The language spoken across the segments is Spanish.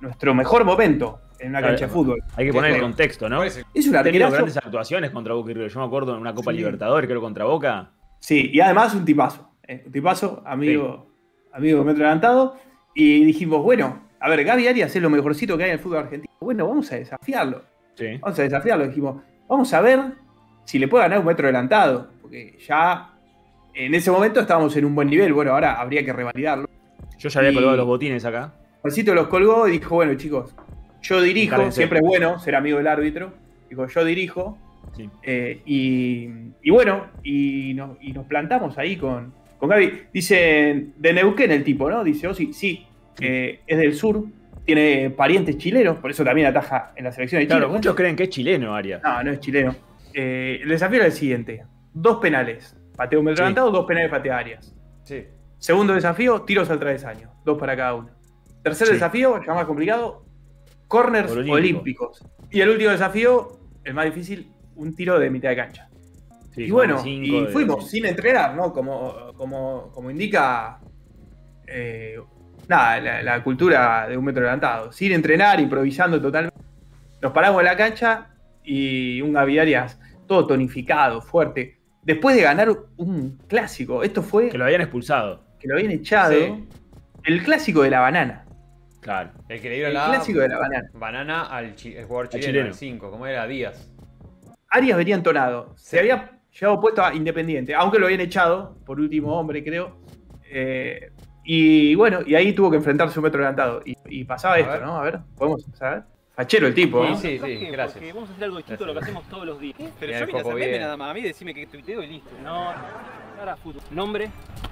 nuestro mejor momento en una cancha de fútbol. Hay que poner el contexto, ¿no? Es un arquerazo. Grandes actuaciones contra Boca y River. Yo me acuerdo en una Copa Libertadores, creo, contra Boca. Sí, y además un tipazo. Un tipazo, amigo de Metro Adelantado. Y dijimos, bueno, a ver, Gabi Arias es lo mejorcito que hay en el fútbol argentino. Bueno, vamos a desafiarlo. Sí. Vamos a desafiarlo. Dijimos, vamos a ver si le puede ganar un Metro Adelantado. Porque ya en ese momento estábamos en un buen nivel. Bueno, ahora habría que revalidarlo. Yo ya había colgado los botines acá. Juancito los colgó y dijo, bueno, chicos, yo dirijo. Encarense. Siempre es bueno ser amigo del árbitro. Dijo, yo dirijo. Sí. Y nos plantamos ahí con Gabi. Dice, de Neuquén el tipo, ¿no? Dice, oh, sí. Es del sur, tiene parientes chilenos, por eso también ataja en la selección de Chile. Claro, muchos creen que es chileno, Arias. No, no es chileno. El desafío era el siguiente. 2 penales. Pateo un metro adelantado, 2 penales patea Arias. Sí. Segundo desafío, tiros al travesaño. 2 para cada uno. Tercer desafío, ya más complicado, corners olímpicos. Y el último desafío, el más difícil, un tiro de mitad de cancha. Sí, y bueno, y fuimos sin entrenar, ¿no? Como indica la cultura de un metro adelantado. Sin entrenar, improvisando totalmente. Nos paramos en la cancha y un Gabi Arias todo tonificado, fuerte. Después de ganar un clásico, esto fue... Que lo habían expulsado. Que lo habían echado. Sí. El clásico de la banana. Claro. El que le dieron el clásico de la banana. Banana al jugador chileno, al 5. ¿Cómo era? Díaz. Arias venía entonado. Sí. Se había llevado puesto a Independiente, aunque lo habían echado por último hombre, creo. Y bueno, y ahí tuvo que enfrentarse un metro adelantado. Y pasaba a esto, ver. ¿No? A ver, podemos saber. Fachero el tipo, ¿no? Sí, sí, gracias. Porque vamos a hacer algo distinto a lo que hacemos todos los días. ¿Qué? Pero yo mientras aprende nada más. A mí decime que tuiteo y listo. No, ahora fútbol. Nombre.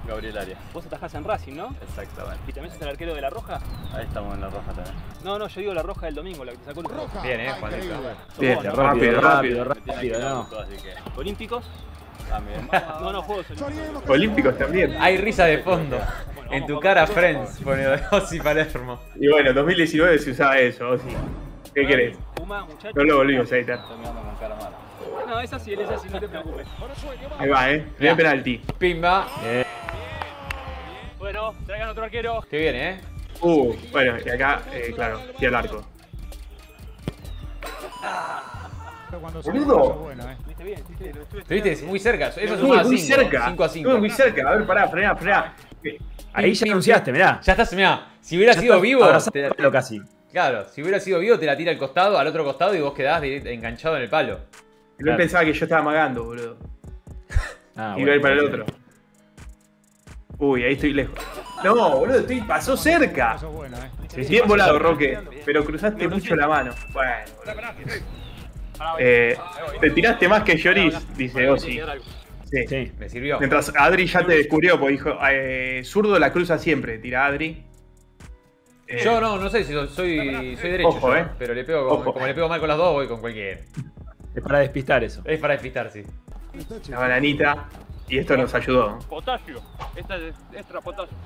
Gabriel Arias. Vos atajás en Racing, ¿no? Exactamente. ¿Y también sos el arquero de La Roja? Ahí estamos en La Roja también. No, no, yo digo La Roja del domingo, la que te sacó el rojo. Bien, Juanito. Bien, rápido, no. ¿Olímpicos? También. No, Juegos Olímpicos. Olímpicos también. Hay risa de fondo. Bueno, en tu cara, Friends, pone Ozzy Palermo. Y bueno, 2019 se usaba eso, Ozzy. ¿Qué querés? No lo volvimos a editar. No, esa sí, no te preocupes. Ahí va, primer penalti. Pimba. Bueno, traigan otro arquero. Que viene, bueno, y acá, claro, tira el arco. ¡Boludo! Estuviste muy cerca, eso sumaba 5 a 5. Estuve muy cerca, a ver, pará. Ahí ya anunciaste, mirá. Ya estás, mirá. Si hubiera sido vivo, te la casi. Claro, si hubiera sido vivo te la tira al costado, al otro costado y vos quedás enganchado en el palo. Yo pensaba que yo estaba amagando, boludo. Y iba a ir para el otro. Uy, ahí estoy lejos. No, boludo, pasó cerca. Bien volado, Roque, pero cruzaste mucho la mano. Bueno, te tiraste más que Lloris, dice Ozzy. Sí, me sirvió. Mientras Adri ya te descubrió, porque dijo, zurdo la cruza siempre, tira Adri. Yo no sé si soy derecho, ojo, yo, pero le pego como le pego mal con las dos, voy con cualquier. Es para despistar eso. Es para despistar, sí. La bananita. Y esto nos ayudó. Potasio. Esta es extra potasio.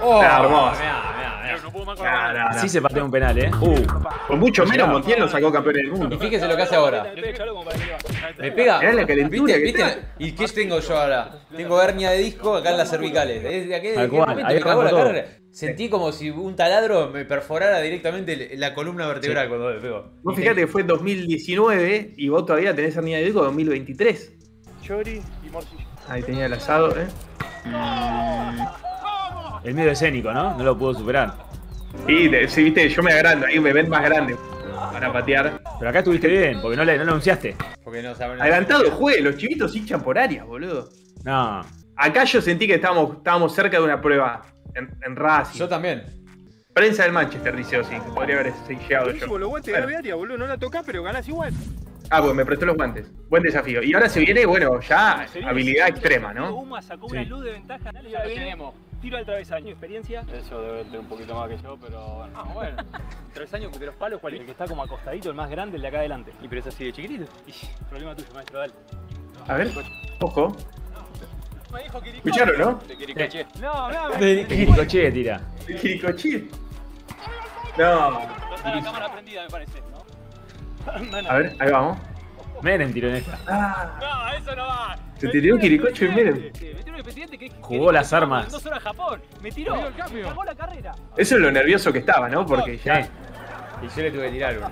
¡Oh! Hermoso. Así se patea un penal, ¿eh? Con mucho menos Montiel lo sacó campeón del mundo. Y fíjese lo que hace ahora. Me pega. Mirá la calentura. ¿Viste? ¿Y qué tengo yo ahora? Tengo hernia de disco acá en las cervicales. Desde aquel momento me cagó la carrera. Sentí como si un taladro me perforara directamente la columna vertebral cuando le pego. Vos fijate que fue en 2019 y vos todavía tenés hernia de disco en 2023. Chori y morcilla. Ahí tenía el asado, ¿eh? Es medio escénico, ¿no? No lo pudo superar. Sí, viste, yo me agrando, ahí me ven más grande para patear. Pero acá estuviste bien, porque no lo anunciaste. Porque no saben. Adelantado juegue, los chivitos hinchan por Arias, boludo. No. Acá yo sentí que estábamos cerca de una prueba en Racing. Yo también. Prensa del Manchester, dice Ozzy, que podría haber llegado yo. Los guantes de Gabi Arias, boludo, no la tocás, pero ganás igual. Ah, pues me prestó los guantes. Buen desafío. Y ahora se viene, bueno, ya habilidad extrema, ¿no? Uma sacó una luz de ventaja. Ya tenemos. Tiro al travesaño, experiencia. Eso debe tener un poquito más que yo, pero bueno. Ah, bueno. Travesaño de los palos, ¿cuál es? El que está como acostadito, el más grande, el de acá adelante. ¿Y pero es así de chiquitito? Problema tuyo, maestro, dale. A ver, ojo. Me dijo Quiricoche. ¿Escucharon, no? De Quiricoche. No, de Quiricoche tira. ¿De Quiricoche? No. Está la cámara prendida, me parece, ¿no? A ver, ahí vamos. Merem tiró en esta. No, eso no va. Se tiró Quiricoche y Merem. Independiente que jugó las armas. 2 horas Japón. Me tiró. Me cagó la carrera. Eso es lo nervioso que estaba, ¿no? Porque ya. Y yo le tuve que tirar uno.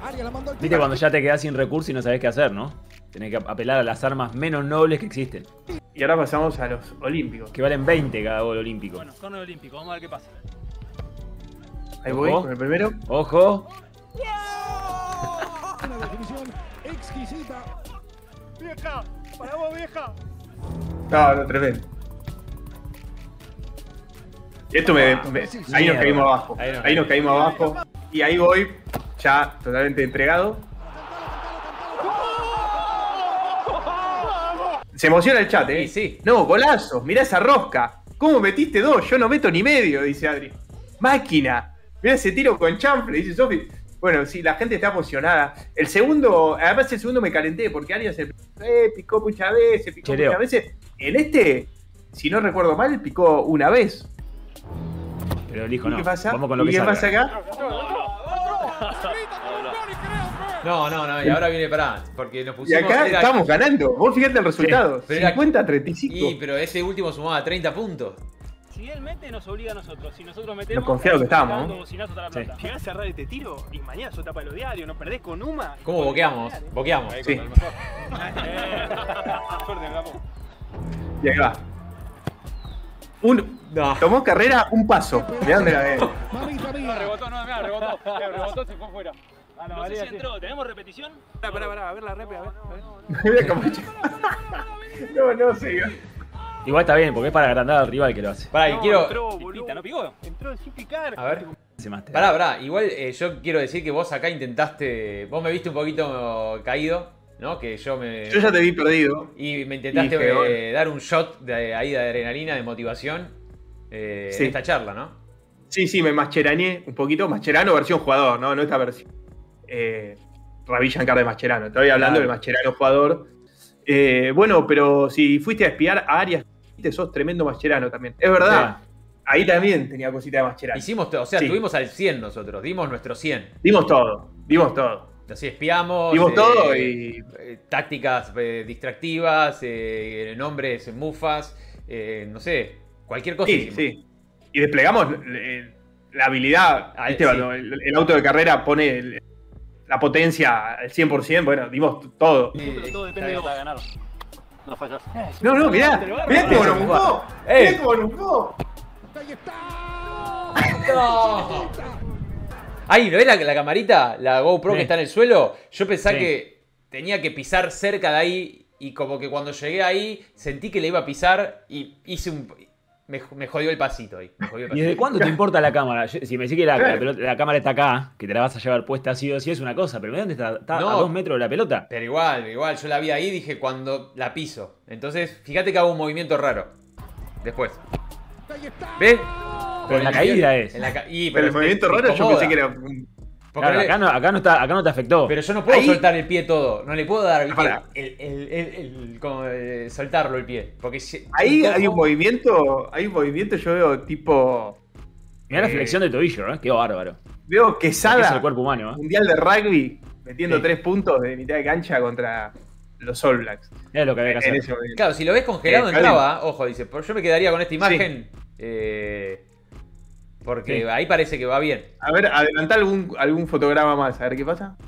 Viste cuando ya te quedás sin recursos y no sabés qué hacer, ¿no? Tenés que apelar a las armas menos nobles que existen. Y ahora pasamos a los olímpicos. Que valen 20 cada gol olímpico. Bueno, torneo olímpico, vamos a ver qué pasa. Ahí voy con el primero. ¡Ojo! Una definición exquisita. ¡Vieja! ¡Para vos, vieja! No, no, tremendo. Esto ahí nos caímos abajo. Ahí nos caímos abajo. Y ahí voy, ya totalmente entregado. Se emociona el chat, ¿eh? Sí. No, golazo. Mirá esa rosca. ¿Cómo metiste 2? Yo no meto ni medio, dice Adri. Máquina. Mirá ese tiro con chanfle, dice Sofi. Bueno, sí, la gente está emocionada. El segundo, además el segundo me calenté porque Arias picó muchas veces, picó muchas veces. En este, si no recuerdo mal, picó una vez. Pero el hijo no. ¿Qué pasa? Vamos con lo que salga. ¿Qué pasa acá? No, y ahora viene para. Porque nos pusimos. Y acá estamos ganando. Vos fíjate el resultado. 50-35. Sí, pero ese último sumaba 30 puntos. Si él mete, nos obliga a nosotros. Si nosotros metemos, confiado que estamos, ¿no? Llegás a cerrar este tiro y mañana sos tapa de los diarios, no perdés con Uma. ¿Cómo boqueamos? Boqueamos. Sí. Y ahí va. Tomó carrera, un paso. Mirá dónde la ves. Rebotó, no, mirá, rebotó. Rebotó, se fue fuera. No sé si entró. ¿Tenemos repetición? Pará, a ver la rep, a ver. No, sigue. Igual está bien, porque es para agrandar al rival que lo hace. Pará, no, quiero... Entró sin picar. A ver. Pará. Igual yo quiero decir que vos acá intentaste... Vos me viste un poquito caído, ¿no? Que yo me... Yo ya te vi perdido. Y me intentaste dar un shot de, ahí de adrenalina, de motivación. Sí. En esta charla, ¿no? Sí, me mascheranié un poquito. Mascherano versión jugador, ¿no? No esta versión. Ravi Shankar de Mascherano. Estoy hablando del Mascherano jugador. Bueno, pero si fuiste a espiar a Arias... sos tremendo Mascherano también. Es verdad. Sí. Ahí también tenía cosita de Mascherano. Hicimos todo. O sea, tuvimos al 100 nosotros. Dimos nuestro 100. Dimos todo. Así espiamos. Dimos todo y... tácticas distractivas, nombres mufas, no sé, cualquier cosa. Sí. Y desplegamos la habilidad. El auto de carrera pone la potencia al 100%. Bueno, dimos todo. Todo depende de vos. No fallas. No, mirá cómo nos jugó. Mirá cómo nos jugó. Ahí está. No. Ahí, ¿no ves la camarita? La GoPro que está en el suelo. Yo pensé que tenía que pisar cerca de ahí y como que cuando llegué ahí sentí que le iba a pisar y hice un... Me jodió el pasito ahí. ¿Y desde cuándo te importa la cámara? Si me decís que la cámara está acá, que te la vas a llevar puesta así o así, es una cosa. Pero ¿dónde está? Está a 2 metros de la pelota. Pero igual. Yo la vi ahí y dije cuando la piso. Entonces, fíjate que hago un movimiento raro. Después. ¿Ves? Pero en la caída es. Pero el movimiento raro yo pensé que era... Claro, acá no te afectó. Pero yo no puedo soltar el pie todo. No le puedo dar soltarlo el pie. Porque si, hay un movimiento yo veo tipo... Mirá la flexión del tobillo, ¿no? Qué bárbaro. Veo Quesada, el cuerpo humano, mundial de rugby, metiendo 3 puntos de mitad de cancha contra los All Blacks. Mirá lo que había que hacer. Claro, si lo ves congelado entraba, ojo, dice, yo me quedaría con esta imagen... porque ahí parece que va bien. A ver, adelantá algún fotograma más, a ver qué pasa.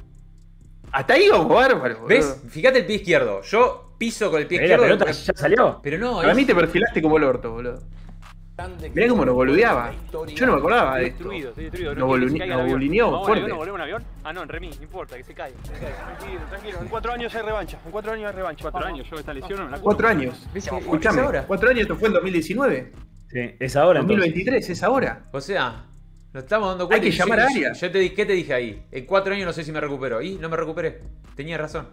Hasta ahí vamos, bárbaro. ¿Ves? Fíjate el pie izquierdo. Yo piso con el pie izquierdo. La pelota ya salió. Pero no. Para mí te perfilaste como el orto, boludo. Mirá cómo nos boludeaba. Yo no me acordaba de esto. Nos boludeó fuerte. ¿No voló un avión? Ah, no, en remis, no importa, que se caiga. Tranquilo. En 4 años hay revancha. En 4 años hay revancha. 4 años, yo esta lesión no me la acuerdo. 4 años. Escuchame, 4 años esto fue en 2019. Sí, es ahora. 2023, entonces. Es ahora. O sea, nos estamos dando cuenta. Hay que llamar a Arias. ¿Qué te dije ahí? En 4 años no sé si me recupero. Y no me recuperé. Tenía razón.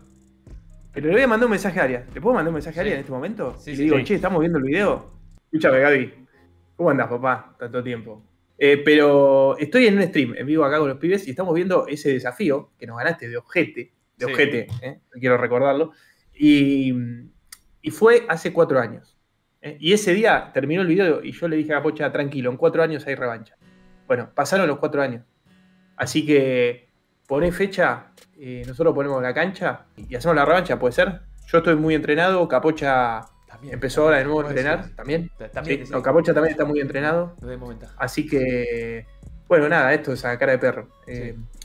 Pero le voy a mandar un mensaje a Arias. ¿Le puedo mandar un mensaje a Arias en este momento? Sí, y le digo, che, ¿estamos viendo el video? Escúchame, Gaby. ¿Cómo andás, papá? Tanto tiempo. Pero estoy en un stream en vivo acá con los pibes y estamos viendo ese desafío que nos ganaste de ojete. Quiero recordarlo. Y fue hace 4 años. Y ese día terminó el video y yo le dije a Pocha, tranquilo, en 4 años hay revancha. Bueno, pasaron los 4 años. Así que poné fecha, nosotros ponemos la cancha y hacemos la revancha, ¿puede ser? Yo estoy muy entrenado, Capocha También, empezó ahora de nuevo a entrenar también. Sí, no, Capocha también está muy entrenado. Así que, bueno, nada, esto es a cara de perro.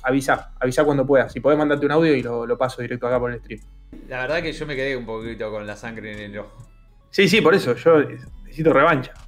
Avisa cuando puedas. Si podés, mandarte un audio y lo paso directo acá por el stream. La verdad que yo me quedé un poquito con la sangre en el ojo. Sí, por eso. Yo necesito revancha.